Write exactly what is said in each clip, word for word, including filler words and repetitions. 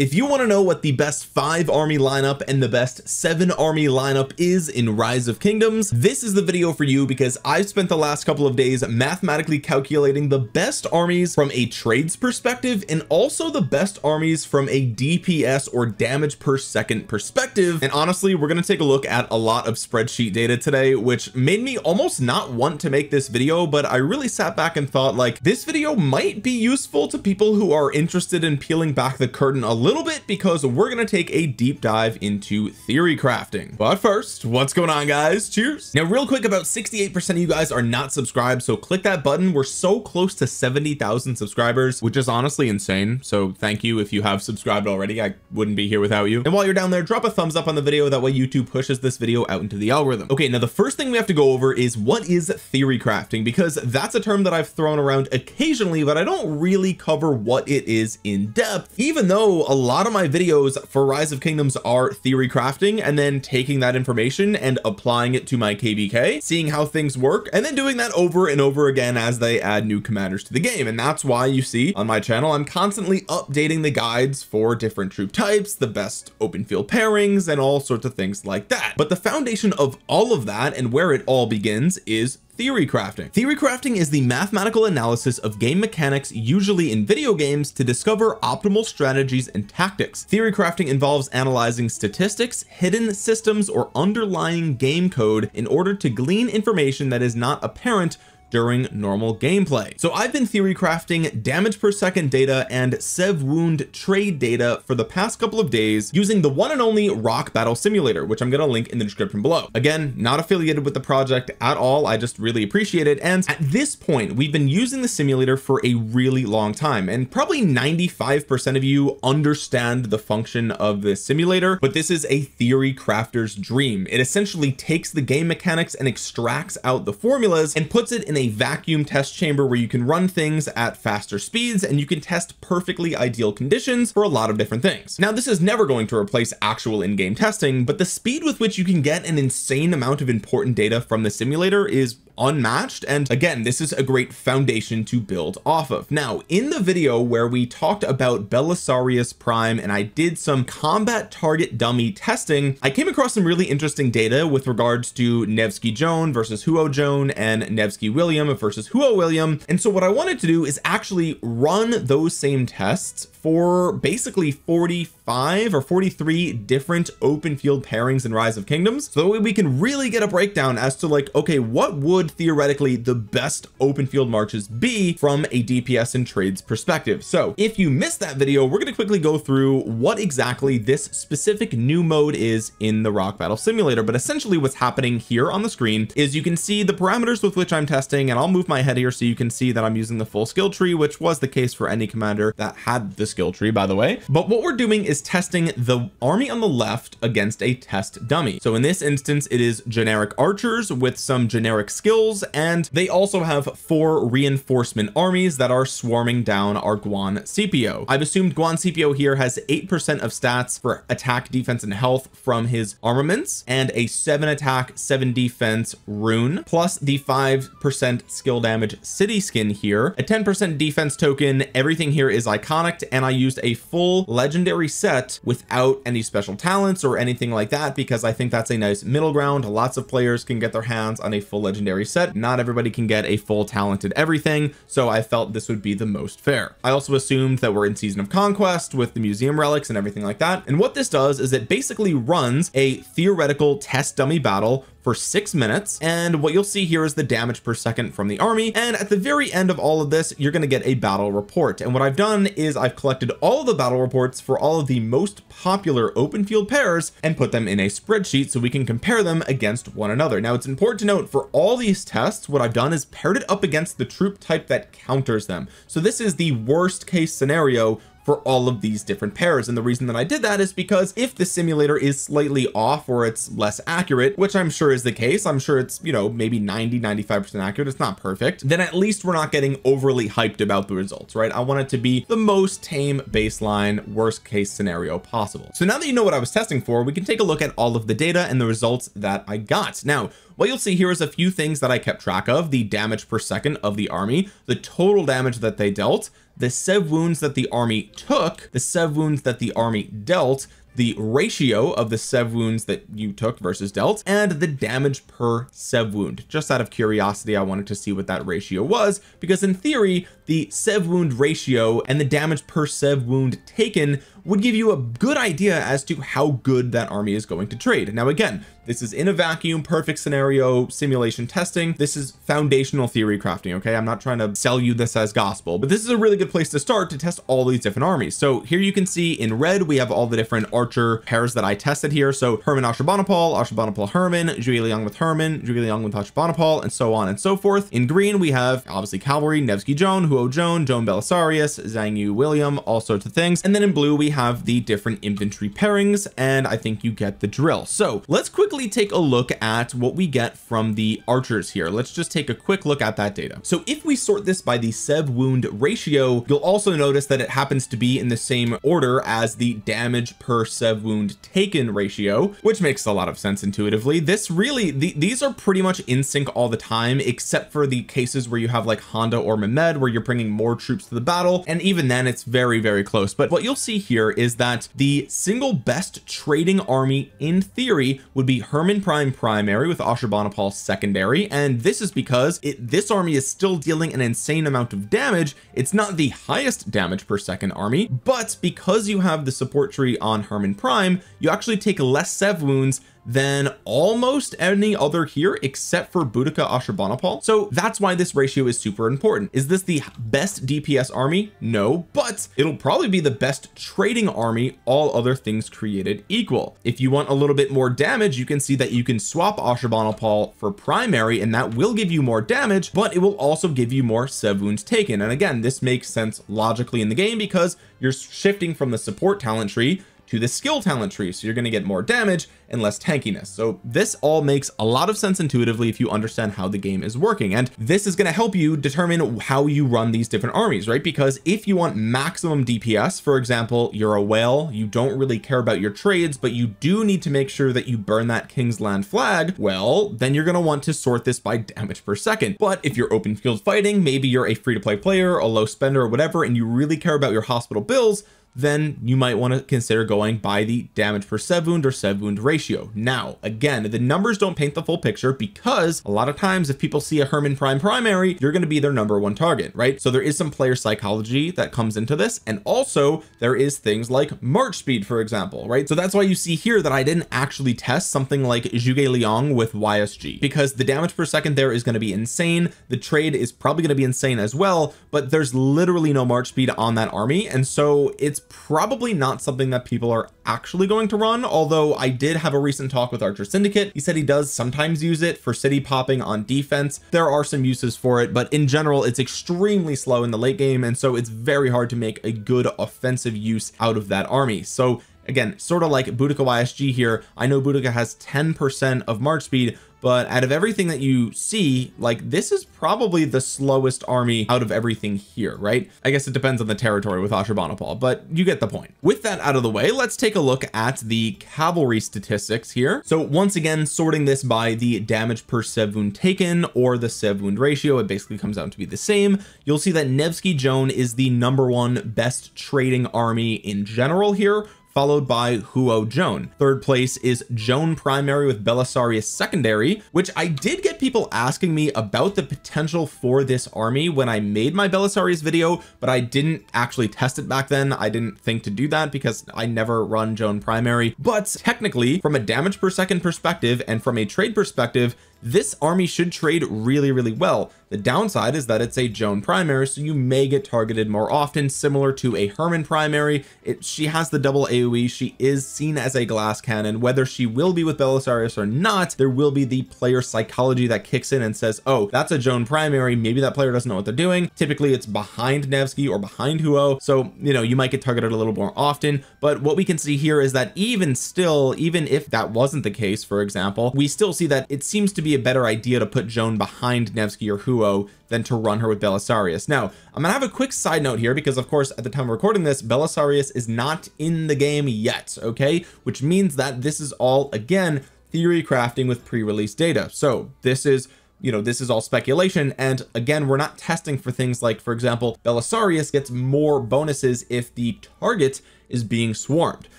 If you want to know what the best five army lineup and the best seven army lineup is in Rise of Kingdoms, this is the video for you, because I've spent the last couple of days mathematically calculating the best armies from a trades perspective and also the best armies from a D P S or damage per second perspective. And honestly, we're going to take a look at a lot of spreadsheet data today, which made me almost not want to make this video, but I really sat back and thought, like, this video might be useful to people who are interested in peeling back the curtain a little little bit, because we're going to take a deep dive into theory crafting. But first, what's going on, guys? Cheers. Now, real quick, about sixty-eight percent of you guys are not subscribed, so click that button. We're so close to seventy thousand subscribers, which is honestly insane. So thank you if you have subscribed already. I wouldn't be here without you. And while you're down there, drop a thumbs up on the video. That way YouTube pushes this video out into the algorithm. Okay, now the first thing we have to go over is, what is theory crafting? Because that's a term that I've thrown around occasionally, but I don't really cover what it is in depth, even though a A lot of my videos for Rise of Kingdoms are theory crafting and then taking that information and applying it to my K V K, seeing how things work, and then doing that over and over again as they add new commanders to the game. And that's why you see on my channel I'm constantly updating the guides for different troop types, the best open field pairings, and all sorts of things like that. But the foundation of all of that and where it all begins is theory crafting. Theory crafting is the mathematical analysis of game mechanics, usually in video games, to discover optimal strategies and tactics. Theory crafting involves analyzing statistics, hidden systems, or underlying game code in order to glean information that is not apparent during normal gameplay. So I've been theory crafting damage per second data and sev wound trade data for the past couple of days using the one and only Rock Battle Simulator, which I'm going to link in the description below. Again, not affiliated with the project at all. I just really appreciate it. And at this point, we've been using the simulator for a really long time, and probably ninety-five percent of you understand the function of this simulator, but this is a theory crafter's dream. It essentially takes the game mechanics and extracts out the formulas and puts it in a a vacuum test chamber where you can run things at faster speeds and you can test perfectly ideal conditions for a lot of different things. Now, this is never going to replace actual in-game testing, but the speed with which you can get an insane amount of important data from the simulator is unmatched. And again, this is a great foundation to build off of. Now, in the video where we talked about Belisarius Prime and I did some combat target dummy testing, I came across some really interesting data with regards to Nevsky Joan versus Huo Joan and Nevsky William versus Huo William. And so what I wanted to do is actually run those same tests for basically forty-five or forty-three different open field pairings in Rise of Kingdoms, so that way we can really get a breakdown as to, like, okay, what would theoretically the best open field marches be from a D P S and trades perspective. So if you missed that video, we're going to quickly go through what exactly this specific new mode is in the Rock Battle Simulator. But essentially what's happening here on the screen is you can see the parameters with which I'm testing, and I'll move my head here so you can see that I'm using the full skill tree, which was the case for any commander that had the skill tree, by the way. But what we're doing is testing the army on the left against a test dummy. So in this instance, it is generic archers with some generic skills, and they also have four reinforcement armies that are swarming down our Guan C P O. I've assumed Guan C P O here has eight percent of stats for attack, defense, and health from his armaments, and a seven attack, seven defense rune, plus the five percent skill damage city skin here, a ten percent defense token. Everything here is iconic, and I used a full legendary set without any special talents or anything like that, because I think that's a nice middle ground. Lots of players can get their hands on a full legendary set. Not everybody can get a full talented everything. So I felt this would be the most fair. I also assumed that we're in Season of Conquest with the museum relics and everything like that. And what this does is it basically runs a theoretical test dummy battle for six minutes. And what you'll see here is the damage per second from the army. And at the very end of all of this, you're going to get a battle report. And what I've done is I've collected all the battle reports for all of the most popular open field pairs and put them in a spreadsheet so we can compare them against one another. Now, it's important to note, for all these tests, what I've done is paired it up against the troop type that counters them. So this is the worst case scenario for all of these different pairs. And the reason that I did that is because if the simulator is slightly off or it's less accurate, which I'm sure is the case, I'm sure it's, you know, maybe ninety, ninety-five percent accurate, it's not perfect, then at least we're not getting overly hyped about the results, right? I want it to be the most tame baseline, worst case scenario possible. So now that you know what I was testing for, we can take a look at all of the data and the results that I got. Now, what you'll see here is a few things that I kept track of: the damage per second of the army, the total damage that they dealt, the sev wounds that the army took, the sev wounds that the army dealt, the ratio of the sev wounds that you took versus dealt, and the damage per sev wound. Just out of curiosity, I wanted to see what that ratio was, because in theory the sev wound ratio and the damage per sev wound taken would give you a good idea as to how good that army is going to trade. Now again, this is in a vacuum, perfect scenario simulation testing. This is foundational theory crafting, okay? I'm not trying to sell you this as gospel, but this is a really good place to start to test all these different armies. So here you can see in red we have all the different Archer pairs that I tested here. So Herman Ashurbanipal, Ashurbanipal Herman, Zhuge Liang with Herman, Zhuge Liang with Ashurbanipal, and so on and so forth. In green we have obviously cavalry, Nevsky Joan, Huo Joan, Joan Belisarius, Zhang Yu William, all sorts of things. And then in blue we have the different infantry pairings, and I think you get the drill. So let's quickly take a look at what we get from the archers here. Let's just take a quick look at that data. So if we sort this by the sev wound ratio, you'll also notice that it happens to be in the same order as the damage per sev wound taken ratio, which makes a lot of sense intuitively. This really the, these are pretty much in sync all the time, except for the cases where you have like Honda or Mehmed, where you're bringing more troops to the battle, and even then it's very very close. But what you'll see here is that the single best trading army in theory would be Herman Prime primary with Ashurbanipal secondary, and this is because it this army is still dealing an insane amount of damage. It's not the highest damage per second army, but because you have the support tree on Herman Prime, you actually take less sev wounds than almost any other here except for Boudicca Ashurbanipal. So that's why this ratio is super important. Is this the best D P S army? No, but it'll probably be the best trading army, all other things created equal. If you want a little bit more damage, you can see that you can swap Ashurbanipal for primary, and that will give you more damage, but it will also give you more sev wounds taken. And again, this makes sense logically in the game because you're shifting from the support talent tree to the skill talent tree, so you're going to get more damage and less tankiness. So this all makes a lot of sense intuitively if you understand how the game is working, and this is going to help you determine how you run these different armies, right? Because if you want maximum D P S, for example, you're a whale, you don't really care about your trades, but you do need to make sure that you burn that King's Land flag, well then you're going to want to sort this by damage per second. But if you're open field fighting, maybe you're a free-to-play player, a low spender or whatever, and you really care about your hospital bills, then you might want to consider going by the damage per sev wound or sev wound ratio. Now again, the numbers don't paint the full picture, because a lot of times if people see a Herman Prime primary, you're going to be their number one target, right? So there is some player psychology that comes into this, and also there is things like march speed, for example, right? So that's why you see here that I didn't actually test something like Zhuge Liang with Y S G, because the damage per second there is going to be insane, the trade is probably going to be insane as well, but there's literally no march speed on that army, and so it's probably not something that people are actually going to run. Although I did have a recent talk with Archer Syndicate, he said he does sometimes use it for city popping on defense. There are some uses for it, but in general it's extremely slow in the late game, and so it's very hard to make a good offensive use out of that army. So again, sort of like Boudicca Y S G here, I know Boudicca has ten percent of march speed, but out of everything that you see, like this is probably the slowest army out of everything here, right? I guess it depends on the territory with Ashurbanipal, but you get the point. With that out of the way, let's take a look at the cavalry statistics here. So once again, sorting this by the damage per sev wound taken or the sev wound ratio, it basically comes out to be the same. You'll see that Nevsky Joan is the number one best trading army in general here, followed by Huo Joan. Third place is Joan primary with Belisarius secondary, which I did get people asking me about the potential for this army when I made my Belisarius video, but I didn't actually test it back then. I didn't think to do that because I never run Joan primary, but technically from a damage per second perspective and from a trade perspective, this army should trade really really well. The downside is that it's a Joan primary, so you may get targeted more often, similar to a Herman primary. It she has the double A O E, she is seen as a glass cannon. Whether she will be with Belisarius or not, there will be the player psychology that kicks in and says, oh, that's a Joan primary, maybe that player doesn't know what they're doing. Typically it's behind Nevsky or behind Huo, so you know, you might get targeted a little more often. But what we can see here is that even still, even if that wasn't the case, for example, we still see that it seems to be a better idea to put Joan behind Nevsky or Huo than to run her with Belisarius. Now I'm gonna have a quick side note here, because of course at the time of recording this, Belisarius is not in the game yet, okay? Which means that this is all, again, theory crafting with pre-release data. So this is you know, this is all speculation. And again, we're not testing for things like, for example, Belisarius gets more bonuses if the target is being swarmed,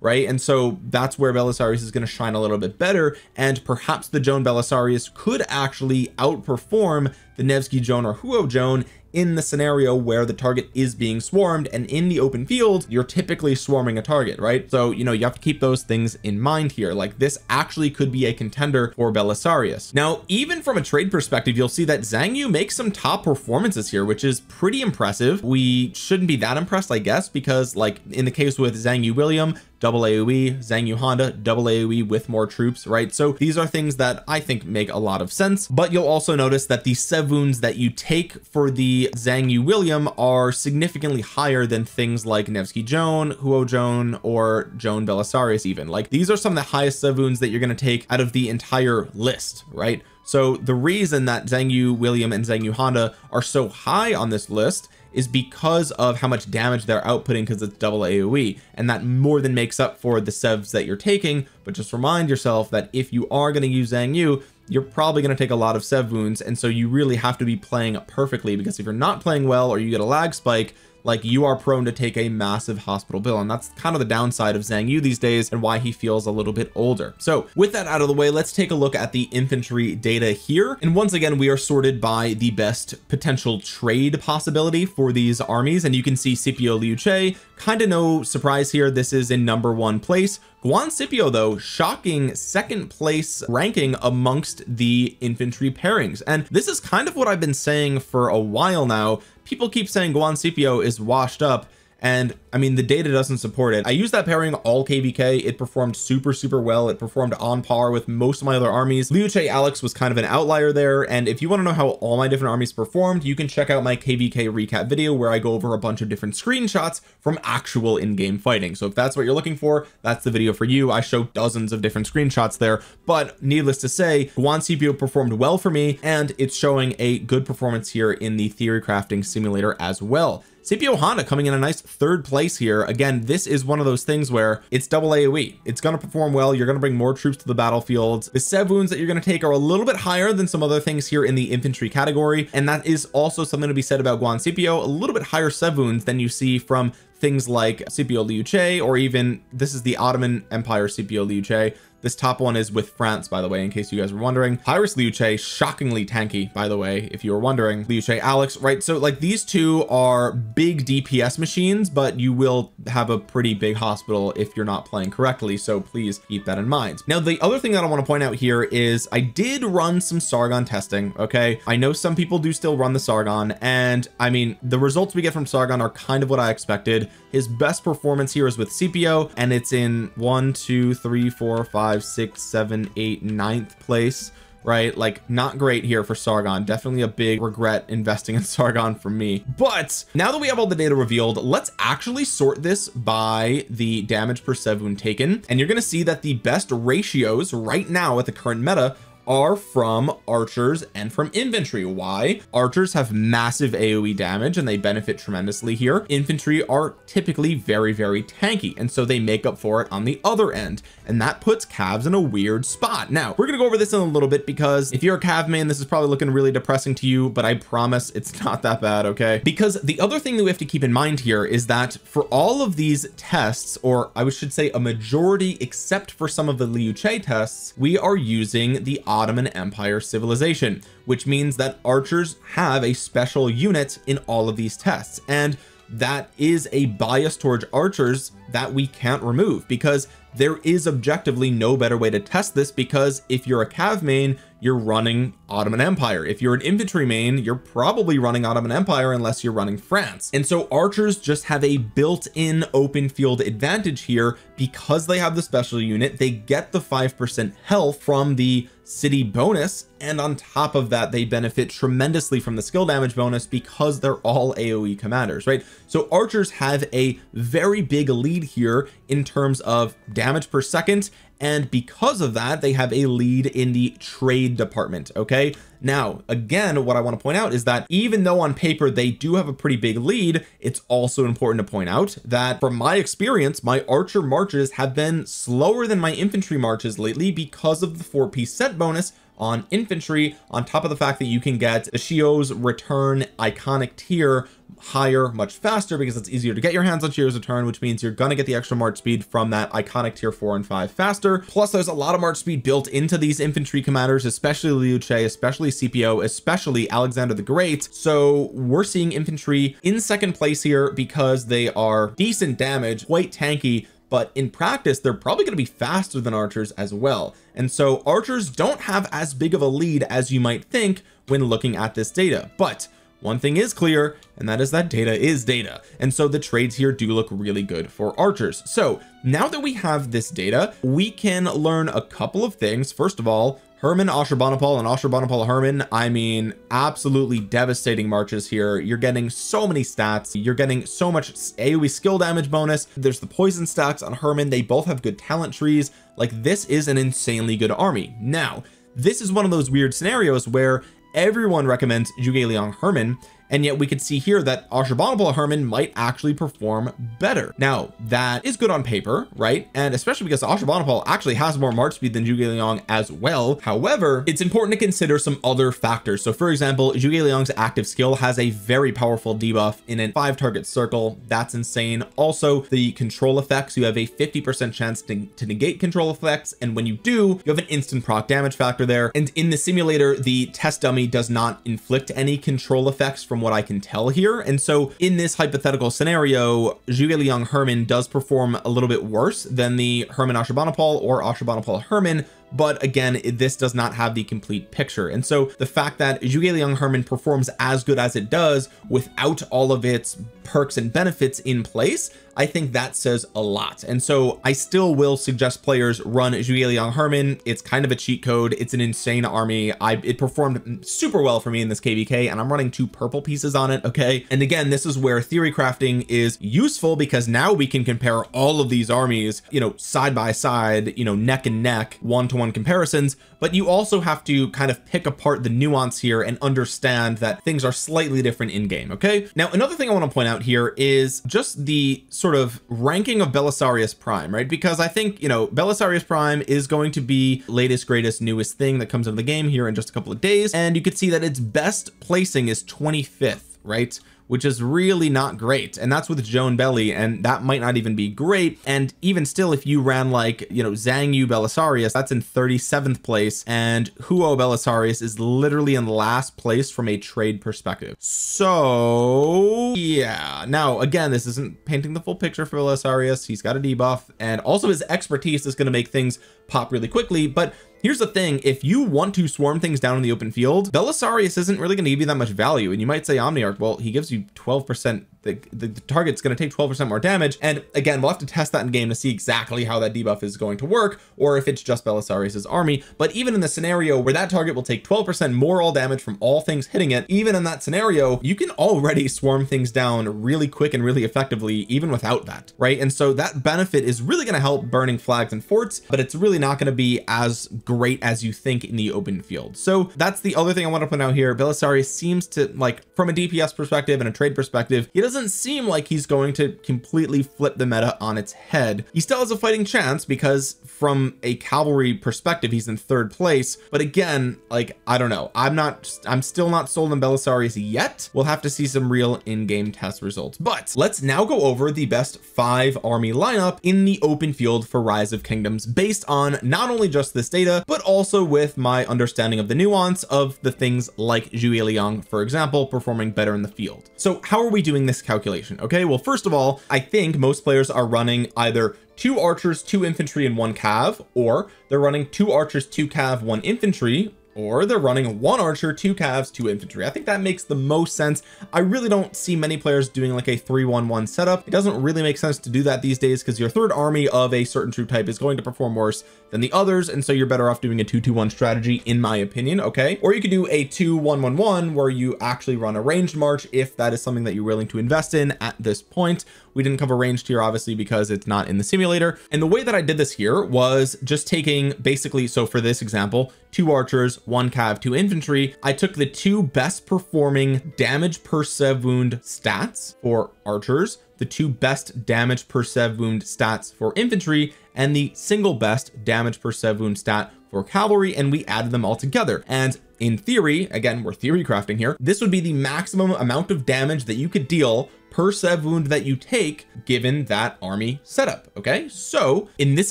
right? And so that's where Belisarius is going to shine a little bit better. And perhaps the Joan Belisarius could actually outperform the Nevsky Joan or Huo Joan in the scenario where the target is being swarmed, and in the open field you're typically swarming a target, right? So, you know, you have to keep those things in mind here. Like, this actually could be a contender for Belisarius. Now, even from a trade perspective, you'll see that Zhang Yu makes some top performances here, which is pretty impressive. We shouldn't be that impressed, I guess, because like in the case with Zhang Yu William, double A O E, Zhang Yu Honda, double A O E with more troops, right? So these are things that I think make a lot of sense. But you'll also notice that the sev wounds that you take for the Zhang Yu William are significantly higher than things like Nevsky Joan, Huo Joan, or Joan Belisarius even. Like, these are some of the highest sev wounds that you're going to take out of the entire list, right? So the reason that Zhang Yu William and Zhang Yu Honda are so high on this list is because of how much damage they're outputting, because it's double A O E, and that more than makes up for the sevs that you're taking. But just remind yourself that if you are going to use Zhang Yu, you're probably going to take a lot of sev wounds, and so you really have to be playing perfectly, because if you're not playing well or you get a lag spike, like, you are prone to take a massive hospital bill. And that's kind of the downside of Zhang Yu these days, and why he feels a little bit older. So with that out of the way, let's take a look at the infantry data here. And once again, we are sorted by the best potential trade possibility for these armies. And you can see C P O Liu Che, kind of no surprise here. This is in number one place. Guan Scipio, though, shocking second place ranking amongst the infantry pairings. And this is kind of what I've been saying for a while now. People keep saying Guan Scipio is washed up, and I mean, the data doesn't support it. I used that pairing all K V K. It performed super, super well. It performed on par with most of my other armies. Liu Che Alex was kind of an outlier there. And if you want to know how all my different armies performed, you can check out my K V K recap video, where I go over a bunch of different screenshots from actual in-game fighting. So if that's what you're looking for, that's the video for you. I show dozens of different screenshots there, but needless to say, Guan Scipio performed well for me, and it's showing a good performance here in the theory crafting simulator as well. C P O Honda coming in a nice third place here. Again, this is one of those things where it's double A O E. It's going to perform well. You're going to bring more troops to the battlefield. The sev wounds that you're going to take are a little bit higher than some other things here in the infantry category. And that is also something to be said about Guan Scipio, a little bit higher sev wounds than you see from things like Scipio Liu Che, or even, this is the Ottoman Empire Scipio Liu Che. This top one is with France, by the way, in case you guys were wondering. Pyrus Liu Che, shockingly tanky, by the way, if you were wondering. Liu Che Alex, right? So like, these two are big D P S machines, but you will have a pretty big hospital if you're not playing correctly. So please keep that in mind. Now, the other thing that I want to point out here is I did run some Sargon testing. Okay. I know some people do still run the Sargon, and I mean, the results we get from Sargon are kind of what I expected. His best performance here is with Scipio, and it's in one, two, three, four, five, Five, six, seven, eight, ninth place, right? Like, not great here for Sargon. Definitely a big regret investing in Sargon for me. But now that we have all the data revealed, let's actually sort this by the damage per sev wound taken. And you're going to see that the best ratios right now at the current meta are from archers and from infantry. Why? Archers have massive A O E damage and they benefit tremendously here. Infantry are typically very, very tanky, and so they make up for it on the other end, and that puts calves in a weird spot. Now, we're gonna go over this in a little bit, because if you're a cav man, this is probably looking really depressing to you, but I promise it's not that bad, okay? Because the other thing that we have to keep in mind here is that for all of these tests, or I should say a majority except for some of the Liu Che tests, we are using the Ottoman Empire civilization, which means that archers have a special unit in all of these tests, and that is a bias towards archers that we can't remove, because there is objectively no better way to test this. Because if you're a cav main, you're running Ottoman Empire. If you're an infantry main, you're probably running Ottoman Empire, unless you're running France. And so archers just have a built-in open field advantage here, because they have the special unit. They get the five percent health from the city bonus, and on top of that, they benefit tremendously from the skill damage bonus, because they're all A O E commanders, right? So archers have a very big lead here in terms of damage per second, and because of that, they have a lead in the trade department. Okay. Now, again, what I want to point out is that even though on paper they do have a pretty big lead, it's also important to point out that from my experience, my archer marches have been slower than my infantry marches lately, because of the four piece set bonus, on infantry, on top of the fact that you can get Shio's return iconic tier higher much faster because it's easier to get your hands on Shio's return, which means you're gonna get the extra march speed from that iconic tier four and five faster. Plus there's a lot of march speed built into these infantry commanders, especially Liu Che, especially C P O, especially Alexander the Great. So we're seeing infantry in second place here because they are decent damage, quite tanky, but in practice they're probably going to be faster than archers as well. And so archers don't have as big of a lead as you might think when looking at this data, but one thing is clear, and that is that data is data. And so the trades here do look really good for archers. So now that we have this data, we can learn a couple of things. First of all, Herman, Ashurbanipal, and Ashurbanipal Herman, I mean, absolutely devastating marches here. You're getting so many stats. You're getting so much AoE skill damage bonus. There's the poison stacks on Herman. They both have good talent trees. Like, this is an insanely good army. Now, this is one of those weird scenarios where everyone recommends Zhuge Liang Herman, and yet we could see here that Ashurbanipal Herman might actually perform better. Now that is good on paper, right? And especially because Ashurbanipal actually has more march speed than Zhuge Liang as well. However, it's important to consider some other factors. So for example, Zhuge Liang's active skill has a very powerful debuff in a five target circle. That's insane. Also the control effects, you have a fifty percent chance to, to negate control effects. And when you do, you have an instant proc damage factor there. And in the simulator, the test dummy does not inflict any control effects from what I can tell here. And so in this hypothetical scenario, Zhuge Liang Herman does perform a little bit worse than the Herman Ashurbanipal or Ashurbanipal Herman. But again, this does not have the complete picture. And so the fact that Zhuge Liang Herman performs as good as it does without all of its perks and benefits in place, I think that says a lot. And so I still will suggest players run Zhuge Liang Herman. It's kind of a cheat code. It's an insane army. I, it performed super well for me in this K V K, and I'm running two purple pieces on it. Okay. And again, this is where theory crafting is useful because now we can compare all of these armies, you know, side by side, you know, neck and neck, one to one comparisons, but you also have to kind of pick apart the nuance here and understand that things are slightly different in game. Okay. Now, another thing I want to point out here is just the sort of ranking of Belisarius Prime, right? Because I think, you know, Belisarius Prime is going to be latest, greatest, newest thing that comes into the game here in just a couple of days. And you can see that its best placing is twenty-fifth, right? Which is really not great. And that's with Joan Belly, and that might not even be great. And even still, if you ran like, you know, Zhang Yu Belisarius, that's in thirty-seventh place. And Huo Belisarius is literally in last place from a trade perspective. So yeah, now again, this isn't painting the full picture for Belisarius. He's got a debuff, and also his expertise is gonna make things pop really quickly. But here's the thing, if you want to swarm things down in the open field, Belisarius isn't really going to give you that much value. And you might say, Omniarch, well, he gives you twelve percent, the, the, the target's going to take twelve percent more damage. And again, we'll have to test that in game to see exactly how that debuff is going to work, or if it's just Belisarius's army. But even in the scenario where that target will take twelve percent more all damage from all things hitting it, even in that scenario, you can already swarm things down really quick and really effectively, even without that, right? And so that benefit is really going to help burning flags and forts, but it's really not going to be as great as you think in the open field. So that's the other thing I want to point out here. Belisarius seems to, like, from a D P S perspective and a trade perspective, he doesn't seem like he's going to completely flip the meta on its head. He still has a fighting chance because from a cavalry perspective, he's in third place. But again, like, I don't know. I'm not, I'm still not sold on Belisarius yet. We'll have to see some real in-game test results. But let's now go over the best five army lineup in the open field for Rise of Kingdoms based on not only just this data, but also with my understanding of the nuance of the things like Zhuge Liang, for example, performing better in the field. So how are we doing this calculation? Okay, well, first of all, I think most players are running either two archers, two infantry, and one cav, or they're running two archers, two cav, one infantry, or they're running one archer, two calves, two infantry. I think that makes the most sense. I really don't see many players doing like a three one one setup. It doesn't really make sense to do that these days because your third army of a certain troop type is going to perform worse than the others. And so you're better off doing a two two one strategy, in my opinion. Okay. Or you could do a two one one one where you actually run a ranged march, if that is something that you're willing to invest in at this point. We didn't cover ranged here, obviously, because it's not in the simulator. And the way that I did this here was just taking basically, so for this example, two archers, one cav, two infantry. I took the two best performing damage per sev wound stats for archers, the two best damage per sev wound stats for infantry and the single best damage per sev wound stat for cavalry, and we added them all together. And in theory, again, we're theory crafting here, this would be the maximum amount of damage that you could deal per sev wound that you take given that army setup. Okay, so in this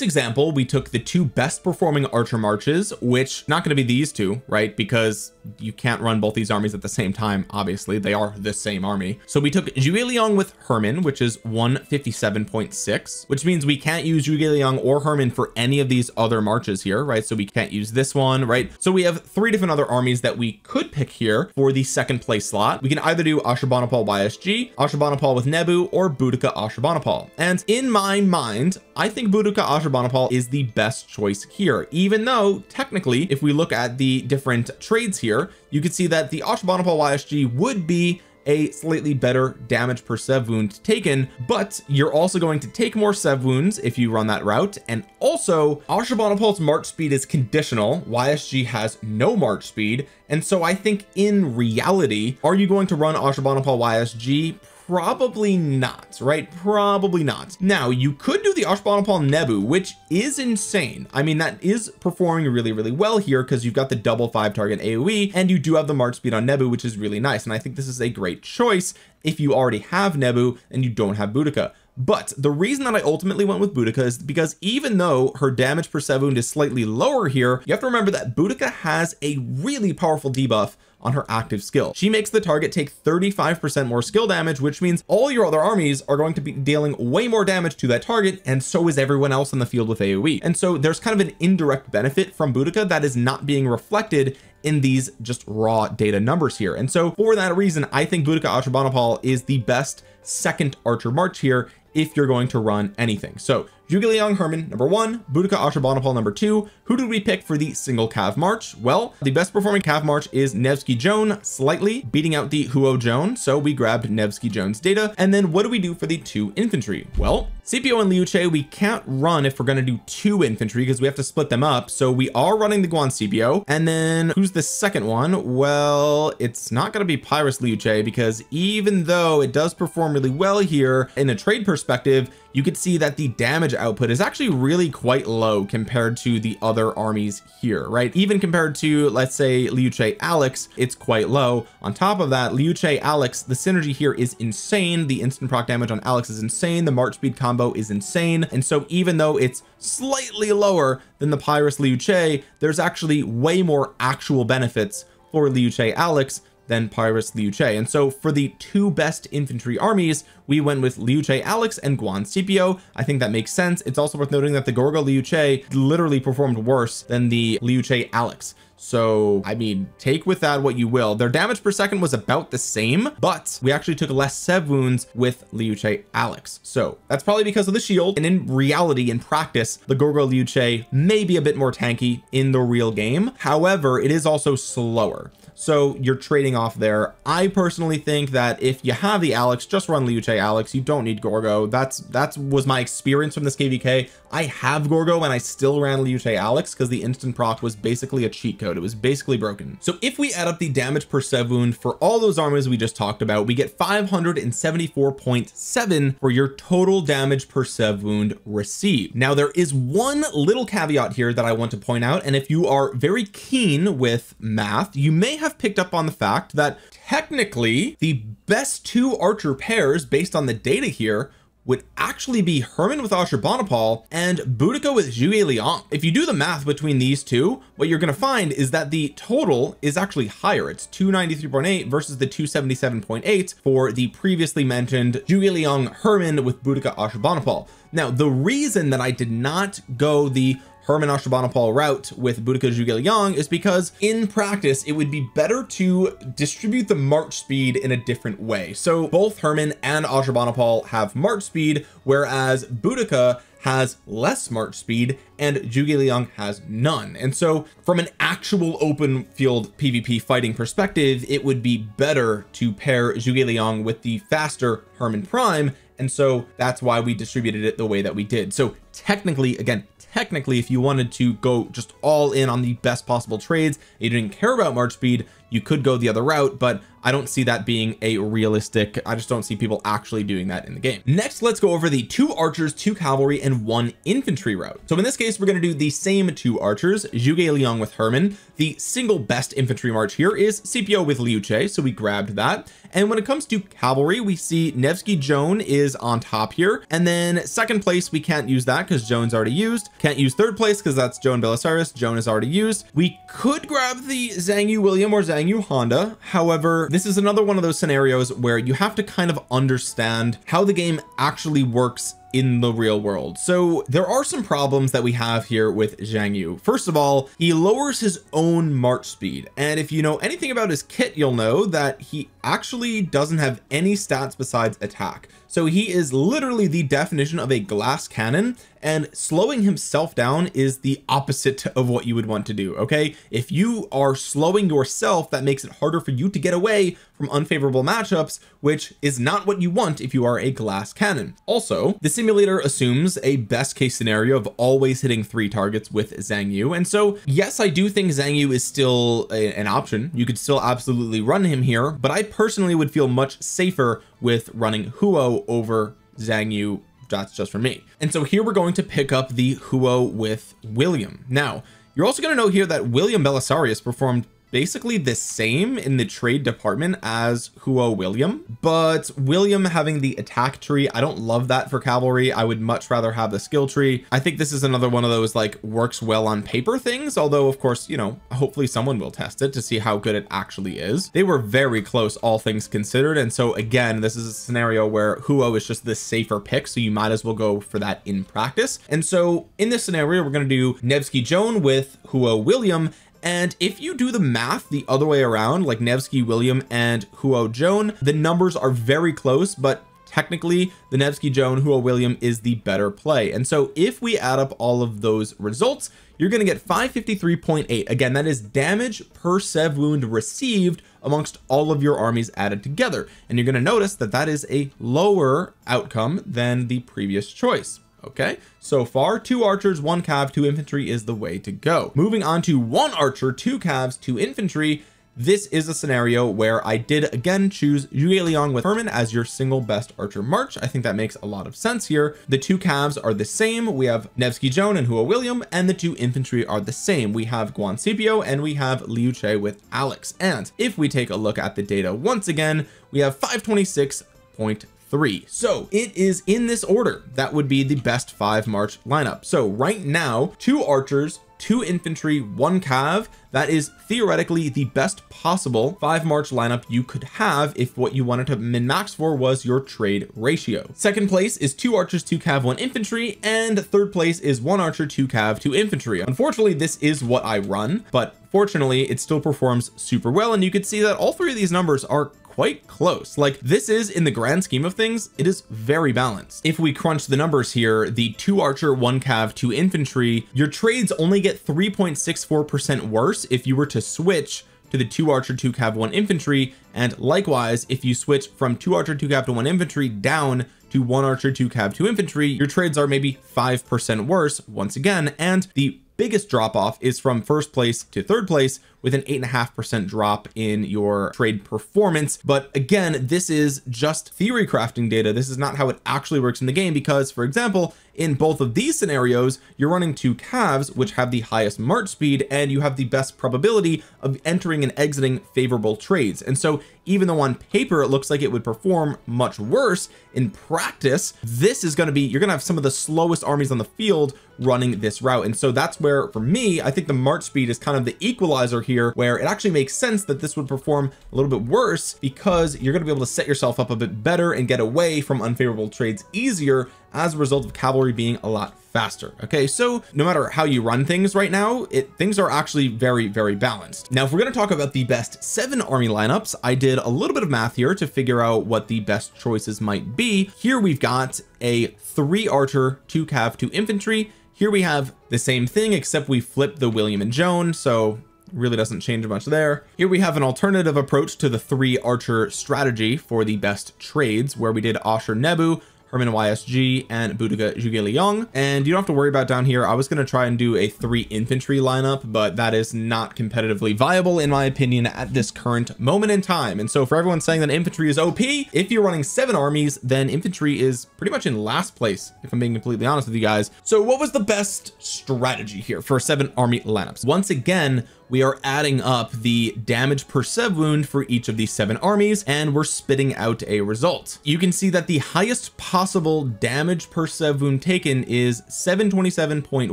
example we took the two best performing archer marches, which not going to be these two, right? Because you can't run both these armies at the same time, obviously, they are the same army. So we took Zhuge Liang with Herman, which is one fifty-seven point six, which means we can't use Zhuge Liang or Herman for any of these other marches here, right? So we can't use this one, right? So we have three different other armies that we could pick here for the second place slot. We can either do Ashurbanipal Y S G, Ashurbanipal with Nebu, or Boudicca Ashurbanipal. And in my mind, I think Boudicca Ashurbanipal is the best choice here, even though technically if we look at the different trades here, you can see that the Ashurbanipal Y S G would be a slightly better damage per sev wound taken, but you're also going to take more sev wounds if you run that route. And also Ashurbanipal's march speed is conditional, Y S G has no march speed, and so I think in reality, are you going to run Ashurbanipal Y S G? Probably not, right? Probably not. Now you could do the Ashurbanipal Nebu, which is insane. I mean, that is performing really, really well here because you've got the double five target A O E and you do have the march speed on Nebu, which is really nice. And I think this is a great choice if you already have Nebu and you don't have Boudicca. But the reason that I ultimately went with Boudicca is because even though her damage per sev wound is slightly lower here, you have to remember that Boudicca has a really powerful debuff on her active skill. She makes the target take thirty-five percent more skill damage, which means all your other armies are going to be dealing way more damage to that target, and so is everyone else in the field with A O E. And so there's kind of an indirect benefit from Boudicca that is not being reflected in these just raw data numbers here. And so for that reason, I think Boudicca Ashurbanipal is the best second archer march here if you're going to run anything. So Zhuge Liang Herman number one, Boudicca Ashurbanipal number two. Who did we pick for the single cav march? Well, the best performing cav march is Nevsky Joan, slightly beating out the Huo Joan, so we grabbed Nevsky Joan's data. And then what do we do for the two infantry? Well, C P O and Liu Che we can't run if we're going to do two infantry because we have to split them up, so we are running the Guan C P O. And then who's the second one? Well, it's not going to be Pyrus Liu Che, because even though it does perform really well here in a trade perspective, you could see that the damage output is actually really quite low compared to the other armies here, right? Even compared to, let's say, Liu Che Alex, it's quite low. On top of that, Liu Che Alex, the synergy here is insane. The instant proc damage on Alex is insane, the march speed combo is insane, and so even though it's slightly lower than the Pyrus Liu Che, there's actually way more actual benefits for Liu Che Alex than Pyrus Liu Che. And so for the two best infantry armies, we went with Liu Che Alex and Guan Scipio. I think that makes sense. It's also worth noting that the Gorgo Liu Che literally performed worse than the Liu Che Alex. So I mean, take with that what you will. Their damage per second was about the same, but we actually took less sev wounds with Liu Che Alex. So that's probably because of the shield. And in reality, in practice, the Gorgo Liu Che may be a bit more tanky in the real game. However, it is also slower, so you're trading off there. I personally think that if you have the Alex, just run Liu Che Alex. You don't need Gorgo. That's that was my experience from this K V K. I have Gorgo and I still ran Liu Che Alex because the instant proc was basically a cheat code. It was basically broken. So if we add up the damage per sev wound for all those armies we just talked about, we get five hundred seventy-four point seven for your total damage per sev wound received. Now there is one little caveat here that I want to point out, and if you are very keen with math, you may have picked up on the fact that technically the best two archer pairs based on the data here would actually be Herman with Ashurbanipal and Boudicca with Zhuge Liang. If you do the math between these two, what you're going to find is that the total is actually higher. It's two ninety-three point eight versus the two seventy-seven point eight for the previously mentioned Zhuge Liang Herman with Boudicca Ashurbanipal. Now, the reason that I did not go the Herman Ashurbanipal route with Boudicca Zhuge Liang is because in practice it would be better to distribute the march speed in a different way. So both Herman and Ashurbanipal have march speed, whereas Boudicca has less march speed and Zhuge Liang has none. And so from an actual open field PvP fighting perspective, it would be better to pair Zhuge Liang with the faster Herman Prime, and so that's why we distributed it the way that we did. So technically, again, technically, if you wanted to go just all in on the best possible trades, you didn't care about March speed, you could go the other route, but I don't see that being a realistic, I just don't see people actually doing that in the game. Next, let's go over the two archers, two cavalry, and one infantry route. So in this case, we're going to do the same two archers, Zhuge Liang with Herman. The single best infantry march here is C P O with Liu Che, so we grabbed that. And when it comes to cavalry, we see Nevsky Joan is on top here, and then second place we can't use that because Joan's already used. Can't use third place because that's Joan Belisarius. Joan is already used. We could grab the Zhang Yu William or Zhang Yu Honda. However, this is another one of those scenarios where you have to kind of understand how the game actually works in the real world. So there are some problems that we have here with Zhang Yu. First of all, he lowers his own march speed, and if you know anything about his kit, you'll know that he actually doesn't have any stats besides attack. So he is literally the definition of a glass cannon, and slowing himself down is the opposite of what you would want to do. Okay, if you are slowing yourself, that makes it harder for you to get away from unfavorable matchups, which is not what you want if you are a glass cannon. Also, the simulator assumes a best case scenario of always hitting three targets with Zhang Yu, and so yes, I do think Zhang Yu is still a, an option. You could still absolutely run him here, but I personally would feel much safer with running Huo over Zhang Yu. That's just for me. And so here we're going to pick up the Huo with William. Now you're also going to know here that William Belisarius performed basically the same in the trade department as Huo William, but William having the attack tree, I don't love that for cavalry. I would much rather have the skill tree. I think this is another one of those like works well on paper things, although of course, you know, hopefully someone will test it to see how good it actually is. They were very close, all things considered, and so again, this is a scenario where Huo is just the safer pick, so you might as well go for that in practice. And so in this scenario, we're going to do Nevsky Joan with Huo William. And if you do the math the other way around, like Nevsky William and Huo Joan, the numbers are very close, but technically the Nevsky Joan Huo William is the better play. And so if we add up all of those results, you're going to get five fifty-three point eight. Again, that is damage per sev wound received amongst all of your armies added together. And you're going to notice that that is a lower outcome than the previous choice. Okay, so far two archers, one cav, two infantry is the way to go. Moving on to one archer, two cavs, two infantry. This is a scenario where I did again choose Zhuge Liang with Herman as your single best archer march. I think that makes a lot of sense here. The two calves are the same. We have Nevsky Joan and Huo William, and the two infantry are the same. We have Guan Scipio and we have Liu Che with Alex. And if we take a look at the data once again, we have five twenty-six point three. So it is in this order. That would be the best five march lineup. So right now, two archers, two infantry, one cav. That is theoretically the best possible five march lineup you could have if what you wanted to min max for was your trade ratio. Second place is two archers, two cav, one infantry, and third place is one archer, two cav, two infantry. Unfortunately, this is what I run, but fortunately it still performs super well. And you could see that all three of these numbers are quite close. Like, this is, in the grand scheme of things, it is very balanced. If we crunch the numbers here, the two archer, one cav, two infantry, your trades only get three point six four percent worse if you were to switch to the two archer, two cav, one infantry. And likewise, if you switch from two archer, two cav to one infantry down to one archer, two cav, two infantry, your trades are maybe five percent worse once again. And the biggest drop off is from first place to third place with an eight and a half percent drop in your trade performance. But again, this is just theory crafting data. This is not how it actually works in the game, because for example, in both of these scenarios, you're running two calves, which have the highest march speed, and you have the best probability of entering and exiting favorable trades. And so even though on paper, it looks like it would perform much worse, in practice, this is going to be, you're going to have some of the slowest armies on the field running this route. And so that's where, for me, I think the march speed is kind of the equalizer here, where it actually makes sense that this would perform a little bit worse, because you're going to be able to set yourself up a bit better and get away from unfavorable trades easier as a result of cavalry being a lot faster. Okay, so no matter how you run things right now, it things are actually very, very balanced. Now, if we're going to talk about the best seven army lineups, I did a little bit of math here to figure out what the best choices might be. Here we've got a three archer, two cav, two infantry. Here we have the same thing, except we flipped the William and Joan, so really doesn't change much there. Here we have an alternative approach to the three archer strategy for the best trades, where we did Ashur Nebu, Herman Y S G, and Boudicca Zhuge Liang. And you don't have to worry about down here. I was going to try and do a three infantry lineup, but that is not competitively viable in my opinion at this current moment in time. And so for everyone saying that infantry is O P, if you're running seven armies, then infantry is pretty much in last place, if I'm being completely honest with you guys. So what was the best strategy here for seven army lineups? Once again, we are adding up the damage per sub wound for each of these seven armies, and we're spitting out a result. You can see that the highest possible damage per sub wound taken is seven twenty-seven point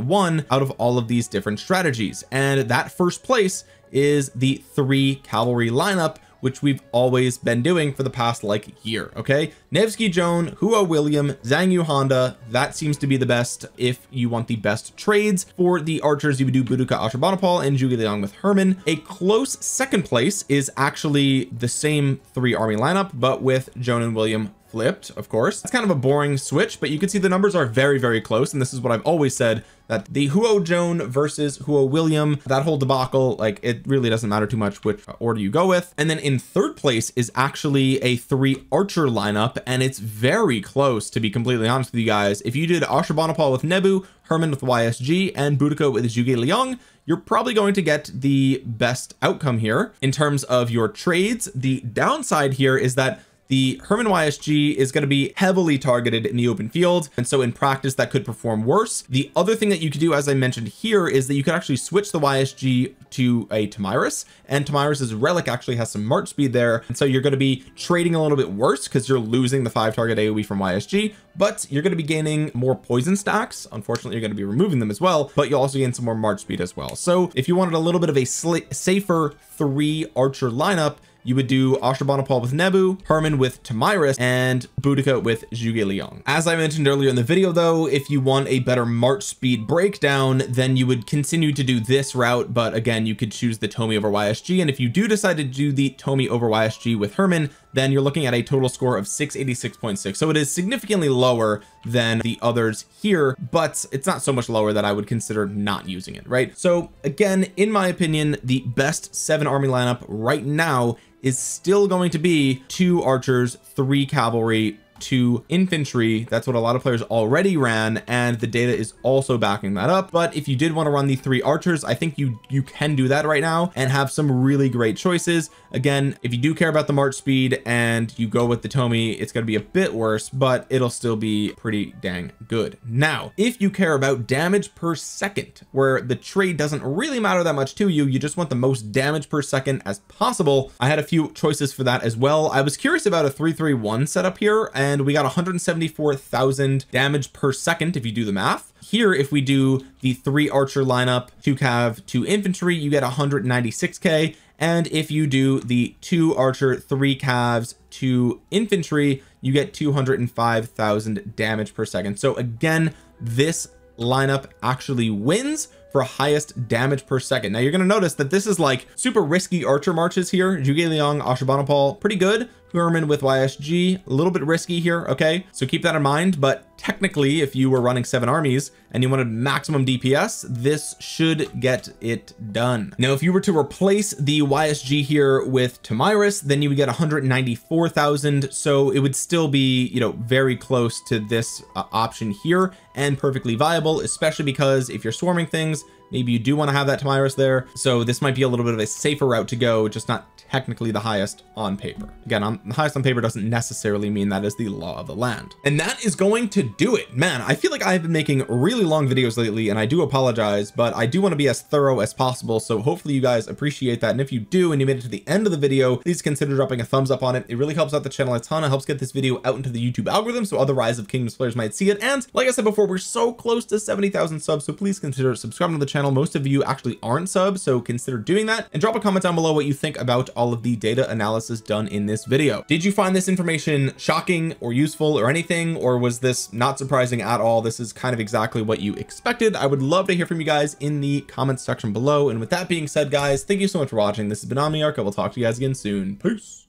one out of all of these different strategies. And that first place is the three cavalry lineup, which we've always been doing for the past like year. Okay. Nevsky, Joan, Huo, William, Zhang Yu, Honda. That seems to be the best. If you want the best trades for the archers, you would do Boudicca, Ashurbanipal, and Zhuge Liang with Herman. A close second place is actually the same three army lineup, but with Joan and William flipped, of course. That's kind of a boring switch, but you can see the numbers are very, very close. And this is what I've always said, that the Huo Joan versus Huo William, that whole debacle, like it really doesn't matter too much which order you go with. And then in third place is actually a three archer lineup. And it's very close, to be completely honest with you guys. If you did Ashurbanipal with Nebu, Herman with Y S G, and Boudicca with Zhuge Liang, you're probably going to get the best outcome here in terms of your trades. The downside here is that the Herman Y S G is going to be heavily targeted in the open field. And so in practice, that could perform worse. The other thing that you could do, as I mentioned here, is that you could actually switch the Y S G to a Tomyris, and Tomyris's relic actually has some march speed there. And so you're going to be trading a little bit worse because you're losing the five target A O E from Y S G, but you're going to be gaining more poison stacks. Unfortunately, you're going to be removing them as well, but you'll also gain some more march speed as well. So if you wanted a little bit of a safer three archer lineup, you would do Ashurbanipal with Nebu, Herman with Tomyris, and Boudicca with Zhuge Liang. As I mentioned earlier in the video, though, if you want a better march speed breakdown, then you would continue to do this route. But again, you could choose the Tomy over Y S G. And if you do decide to do the Tomy over Y S G with Herman, then you're looking at a total score of six eighty-six point six. So it is significantly lower than the others here, but it's not so much lower that I would consider not using it, right? So again, in my opinion, the best seven army lineup right now is still going to be two archers, three cavalry, two infantry. That's what a lot of players already ran, and the data is also backing that up. But if you did want to run the three archers, I think you you can do that right now and have some really great choices. Again, if you do care about the march speed and you go with the Tomy, it's going to be a bit worse, but it'll still be pretty dang good. Now, if you care about damage per second, where the trade doesn't really matter that much to you, you just want the most damage per second as possible. I had a few choices for that as well. I was curious about a three three one setup here, and And we got one hundred seventy-four thousand damage per second if you do the math. Here, if we do the three archer lineup, two cav, two infantry, you get one hundred ninety-six K. And if you do the two archer, three cavs, two infantry, you get two hundred five thousand damage per second. So again, this lineup actually wins for highest damage per second. Now you're going to notice that this is like super risky archer marches here. Zhuge Liang, Ashurbanipal, pretty good. Herman with Y S G, a little bit risky here. Okay. So keep that in mind, but technically if you were running seven armies and you wanted maximum D P S, this should get it done. Now, if you were to replace the Y S G here with Tomyris, then you would get one hundred ninety-four thousand. So it would still be, you know, very close to this uh, option here and perfectly viable, especially because if you're swarming things, maybe you do want to have that Tomyris there. So this might be a little bit of a safer route to go, just not technically the highest on paper. Again, on, the highest on paper doesn't necessarily mean that is the law of the land. And that is going to do it. Man, I feel like I've been making really long videos lately, and I do apologize, but I do want to be as thorough as possible. So hopefully you guys appreciate that. And if you do, and you made it to the end of the video, please consider dropping a thumbs up on it. It really helps out the channel a ton. It helps get this video out into the YouTube algorithm so other Rise of Kingdoms players might see it. And like I said before, we're so close to seventy thousand subs. So please consider subscribing to the channel. channel. Most of you actually aren't subs, so consider doing that, and drop a comment down below what you think about all of the data analysis done in this video. Did you find this information shocking or useful or anything, or was this not surprising at all? This is kind of exactly what you expected. I would love to hear from you guys in the comments section below. And with that being said, guys, thank you so much for watching. This has been Omniarch. I will talk to you guys again soon. Peace.